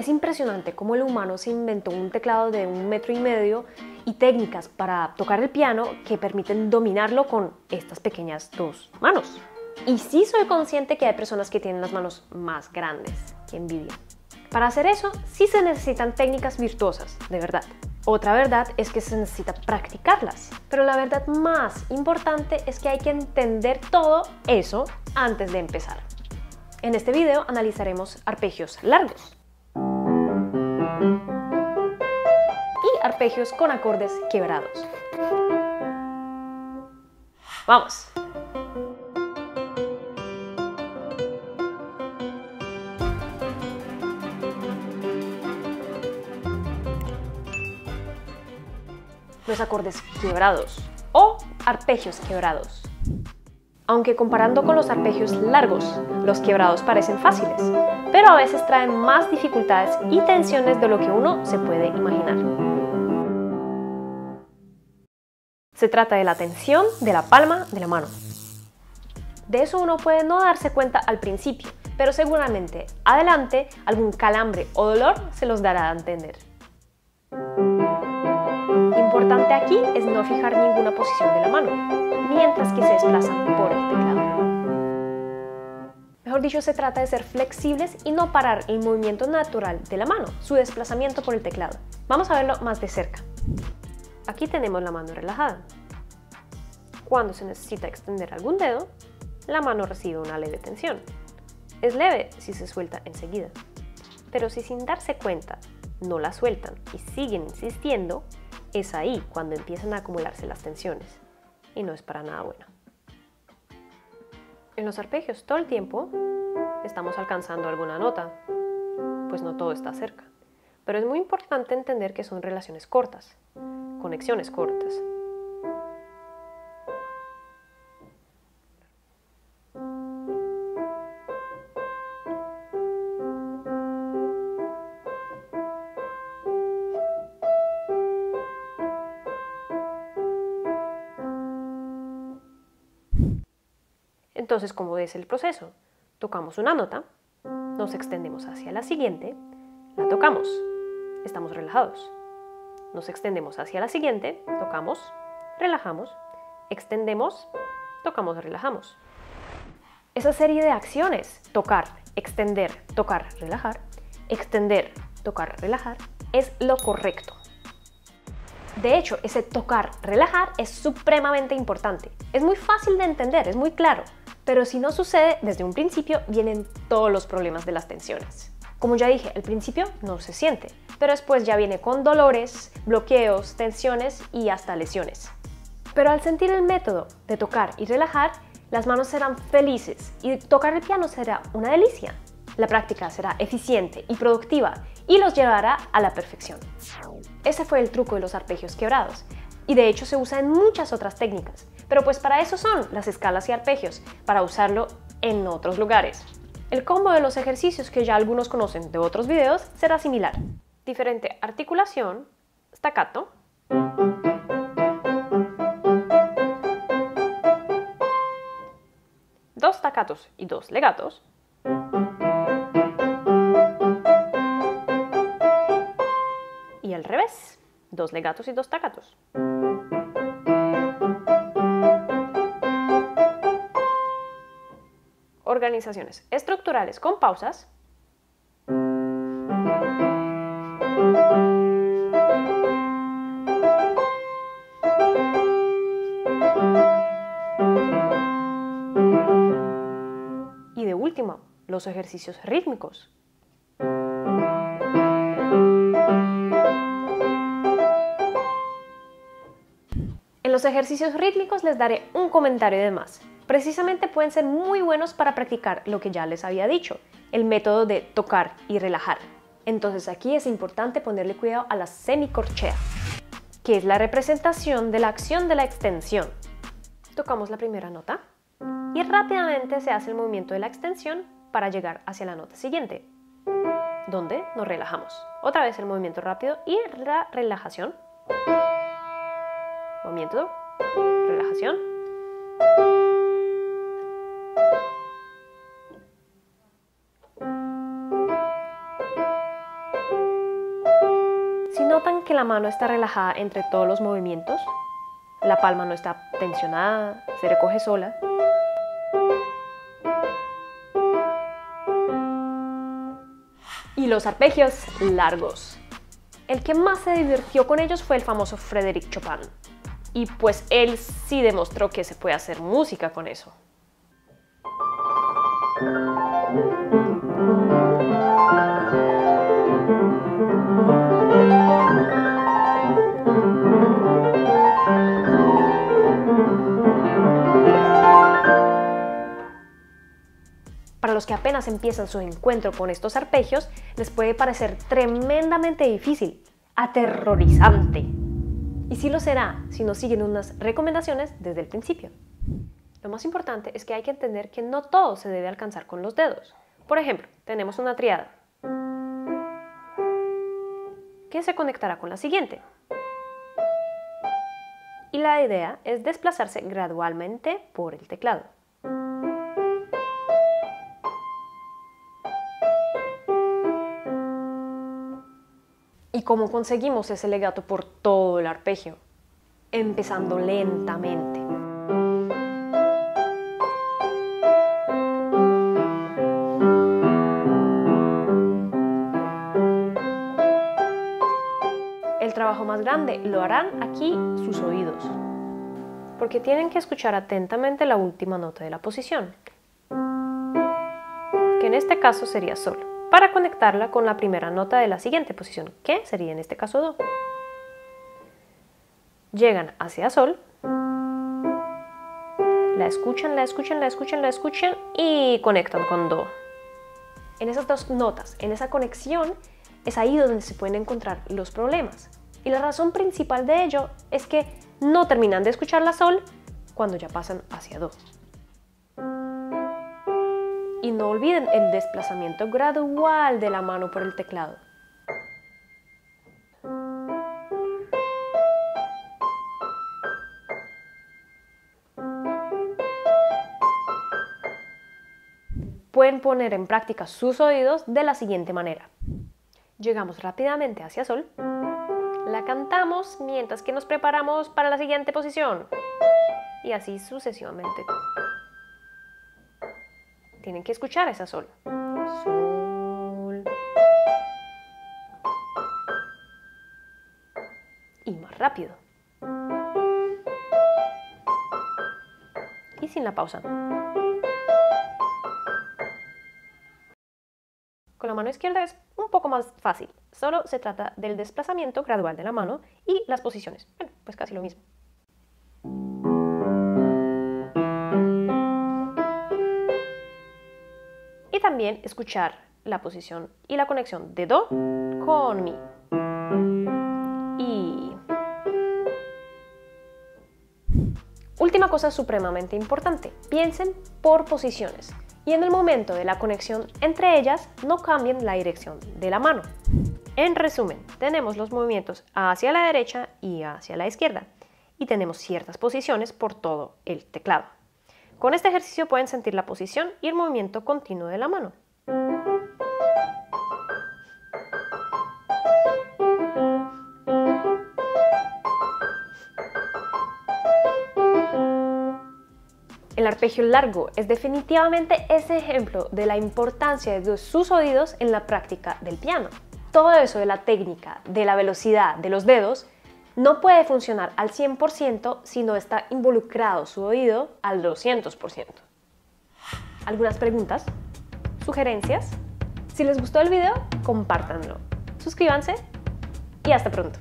Es impresionante cómo el humano se inventó un teclado de 1,5 metros y técnicas para tocar el piano que permiten dominarlo con estas pequeñas dos manos. Y sí soy consciente que hay personas que tienen las manos más grandes, qué envidia. Para hacer eso sí se necesitan técnicas virtuosas, de verdad. Otra verdad es que se necesita practicarlas, pero la verdad más importante es que hay que entender todo eso antes de empezar. En este video analizaremos arpegios largos y arpegios con acordes quebrados. ¡Vamos! Los acordes quebrados o arpegios quebrados. Aunque comparando con los arpegios largos, los quebrados parecen fáciles, pero a veces traen más dificultades y tensiones de lo que uno se puede imaginar. Se trata de la tensión de la palma de la mano. De eso uno puede no darse cuenta al principio, pero seguramente adelante algún calambre o dolor se los dará a entender. Lo importante aquí es no fijar ninguna posición de la mano, mientras que se desplazan por el teclado. Mejor dicho, se trata de ser flexibles y no parar el movimiento natural de la mano, su desplazamiento por el teclado. Vamos a verlo más de cerca. Aquí tenemos la mano relajada. Cuando se necesita extender algún dedo, la mano recibe una leve tensión. Es leve si se suelta enseguida, pero si sin darse cuenta no la sueltan y siguen insistiendo, es ahí cuando empiezan a acumularse las tensiones, y no es para nada bueno. En los arpegios todo el tiempo estamos alcanzando alguna nota, pues no todo está cerca. Pero es muy importante entender que son relaciones cortas, conexiones cortas. Entonces, ¿cómo es el proceso? Tocamos una nota, nos extendemos hacia la siguiente, la tocamos, estamos relajados. Nos extendemos hacia la siguiente, tocamos, relajamos, extendemos, tocamos, relajamos. Esa serie de acciones, tocar, extender, tocar, relajar, extender, tocar, relajar, es lo correcto. De hecho, ese tocar, relajar es supremamente importante. Es muy fácil de entender, es muy claro. Pero si no sucede desde un principio, vienen todos los problemas de las tensiones. Como ya dije, al principio no se siente, pero después ya viene con dolores, bloqueos, tensiones y hasta lesiones. Pero al sentir el método de tocar y relajar, las manos serán felices y tocar el piano será una delicia. La práctica será eficiente y productiva y los llevará a la perfección. Ese fue el truco de los arpegios quebrados. Y de hecho se usa en muchas otras técnicas, pero pues para eso son las escalas y arpegios, para usarlo en otros lugares. El combo de los ejercicios que ya algunos conocen de otros videos será similar. Diferente articulación, staccato, dos staccatos y dos legatos, y al revés, dos legatos y dos staccatos. Organizaciones estructurales con pausas. Y de último, los ejercicios rítmicos. En los ejercicios rítmicos les daré un comentario de más. Precisamente pueden ser muy buenos para practicar lo que ya les había dicho, el método de tocar y relajar. Entonces aquí es importante ponerle cuidado a la semicorchea, que es la representación de la acción de la extensión. Tocamos la primera nota y rápidamente se hace el movimiento de la extensión para llegar hacia la nota siguiente, donde nos relajamos. Otra vez el movimiento rápido y la relajación. Movimiento, relajación. notan que la mano está relajada entre todos los movimientos, la palma no está tensionada, se recoge sola. Y los arpegios largos. El que más se divirtió con ellos fue el famoso Frédéric Chopin. Y pues él sí demostró que se puede hacer música con eso. Para los que apenas empiezan su encuentro con estos arpegios, les puede parecer tremendamente difícil, aterrorizante. Y sí lo será si no siguen unas recomendaciones desde el principio. Lo más importante es que hay que entender que no todo se debe alcanzar con los dedos. Por ejemplo, tenemos una triada que se conectará con la siguiente. Y la idea es desplazarse gradualmente por el teclado. ¿Y cómo conseguimos ese legato por todo el arpegio? Empezando lentamente. El trabajo más grande lo harán aquí sus oídos, porque tienen que escuchar atentamente la última nota de la posición, que en este caso sería sol, para conectarla con la primera nota de la siguiente posición, que sería en este caso do. Llegan hacia sol, la escuchan, la escuchan, la escuchan, la escuchan y conectan con do. En esas dos notas, en esa conexión, es ahí donde se pueden encontrar los problemas. Y la razón principal de ello es que no terminan de escuchar la sol cuando ya pasan hacia do. Y no olviden el desplazamiento gradual de la mano por el teclado. Pueden poner en práctica sus oídos de la siguiente manera. Llegamos rápidamente hacia sol, la cantamos mientras que nos preparamos para la siguiente posición. Y así sucesivamente. Tienen que escuchar esa sol. Sol. Y más rápido. Y sin la pausa. Con la mano izquierda es un poco más fácil. Solo se trata del desplazamiento gradual de la mano y las posiciones. Bueno, pues casi lo mismo. También escuchar la posición y la conexión de do con mi y última cosa supremamente importante, piensen por posiciones y en el momento de la conexión entre ellas no cambien la dirección de la mano. En resumen, tenemos los movimientos hacia la derecha y hacia la izquierda y tenemos ciertas posiciones por todo el teclado. Con este ejercicio pueden sentir la posición y el movimiento continuo de la mano. El arpegio largo es definitivamente ese ejemplo de la importancia de sus oídos en la práctica del piano. Todo eso de la técnica, de la velocidad, de los dedos, no puede funcionar al 100% si no está involucrado su oído al 200%. ¿Algunas preguntas? ¿Sugerencias? Si les gustó el video, compártanlo. Suscríbanse y hasta pronto.